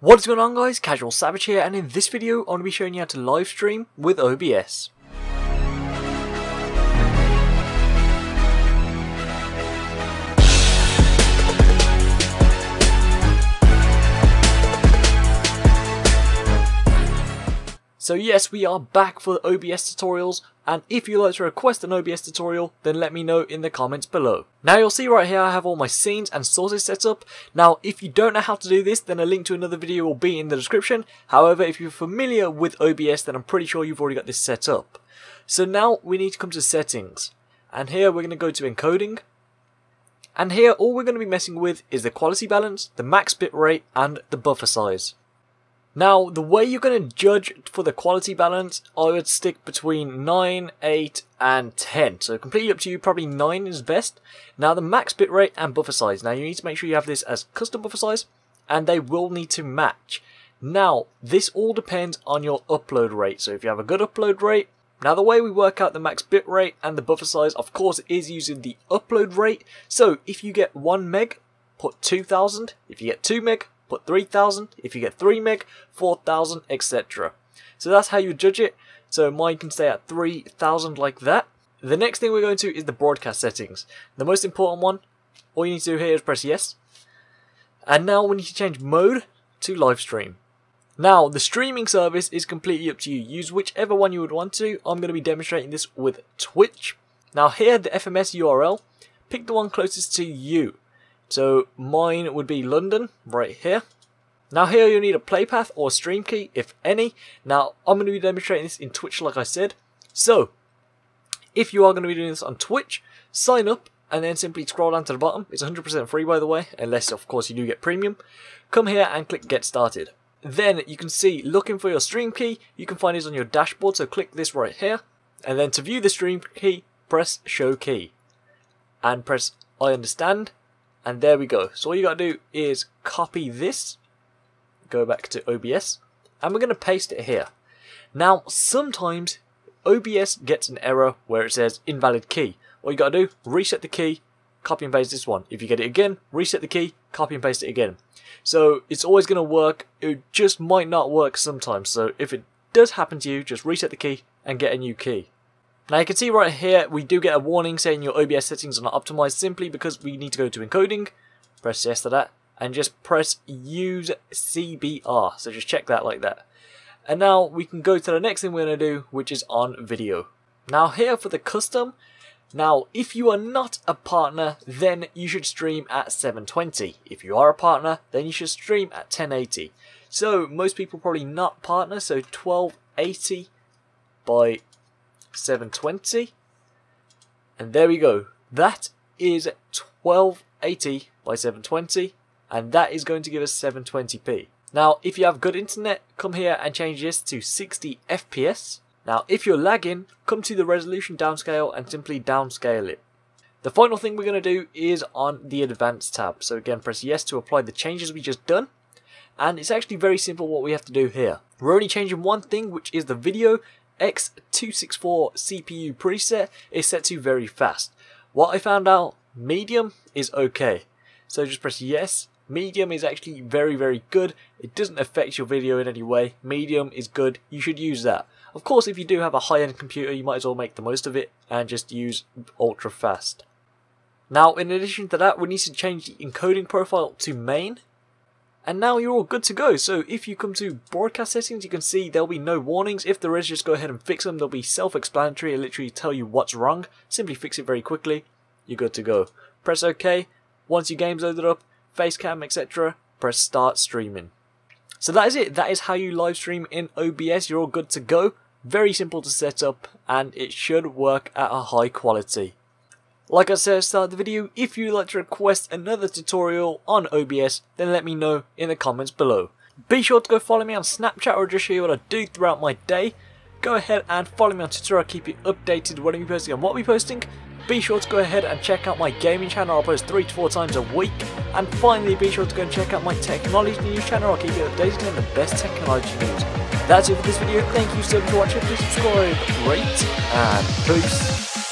What's going on guys, Casual Savage here, and in this video I'm going to be showing you how to live stream with OBS. So yes, we are back for OBS tutorials, and if you'd like to request an OBS tutorial, then let me know in the comments below. Now you'll see right here I have all my scenes and sources set up. Now if you don't know how to do this, then a link to another video will be in the description. However, if you're familiar with OBS, then I'm pretty sure you've already got this set up. So now we need to come to settings, and here we're going to go to encoding. And here all we're going to be messing with is the quality balance, the max bit rate and the buffer size. Now, the way you're going to judge for the quality balance, I would stick between 9, 8 and 10. So completely up to you, probably 9 is best. Now, the max bitrate and buffer size. Now, you need to make sure you have this as custom buffer size, and they will need to match. Now, this all depends on your upload rate. So if you have a good upload rate. Now, the way we work out the max bitrate and the buffer size, of course, is using the upload rate. So if you get 1 meg, put 2,000. If you get 2 meg, put 3,000, if you get 3 meg, 4,000, etc. So that's how you judge it. So mine can stay at 3,000 like that. The next thing we're going to is the broadcast settings. The most important one, all you need to do here is press yes. And now we need to change mode to live stream. Now the streaming service is completely up to you. Use whichever one you would want to. I'm going to be demonstrating this with Twitch. Now here the FMS URL, pick the one closest to you. So mine would be London, right here. Now here you'll need a play path or stream key, if any. Now I'm going to be demonstrating this in Twitch like I said. So, if you are going to be doing this on Twitch, sign up and then simply scroll down to the bottom. It's 100% free by the way, unless of course you do get premium. Come here and click get started. Then you can see, looking for your stream key, you can find it on your dashboard, so click this right here. And then to view the stream key, press show key. And press I understand. And there we go. So all you gotta do is copy this, go back to OBS, and we're gonna paste it here. Now sometimes OBS gets an error where it says invalid key. All you gotta do, reset the key, copy and paste this one. If you get it again, reset the key, copy and paste it again. So it's always gonna work, it just might not work sometimes. So if it does happen to you, just reset the key and get a new key. Now you can see right here, we do get a warning saying your OBS settings are not optimized simply because we need to go to encoding, press yes to that, and just press use CBR, so just check that like that. And now we can go to the next thing we're going to do, which is on video. Now here for the custom, now if you are not a partner, then you should stream at 720. If you are a partner, then you should stream at 1080. So most people probably not partner, so 1280 by 720, and there we go. That is 1280 by 720, and that is going to give us 720p. Now if you have good internet, come here and change this to 60 fps. Now if you're lagging, come to the resolution downscale and simply downscale it. The final thing we're going to do is on the advanced tab, so again press yes to apply the changes we just done. And it's actually very simple what we have to do here. We're only changing one thing, which is the video X264 CPU preset is set to very fast. What I found out, medium is okay. So just press yes. Medium is actually very, very good. It doesn't affect your video in any way. Medium is good. You should use that. Of course, if you do have a high-end computer, you might as well make the most of it and just use ultra fast. Now, in addition to that, we need to change the encoding profile to main. And now you're all good to go. So if you come to broadcast settings, you can see there'll be no warnings. If there is, just go ahead and fix them. They'll be self-explanatory. It'll literally tell you what's wrong. Simply fix it very quickly. You're good to go. Press OK. Once your game's loaded up, Facecam, etc., press start streaming. So that is it. That is how you live stream in OBS. You're all good to go. Very simple to set up, and it should work at a high quality. Like I said at the start of the video, if you'd like to request another tutorial on OBS, then let me know in the comments below. Be sure to go follow me on Snapchat, or I'll just show you what I do throughout my day. Go ahead and follow me on Twitter, I'll keep you updated when I'm posting and what we're posting. Be sure to go ahead and check out my gaming channel, I'll post 3 to 4 times a week. And finally, be sure to go and check out my technology news channel, I'll keep you updated on the best technology news. That's it for this video, thank you so much for watching, please subscribe, rate, and peace.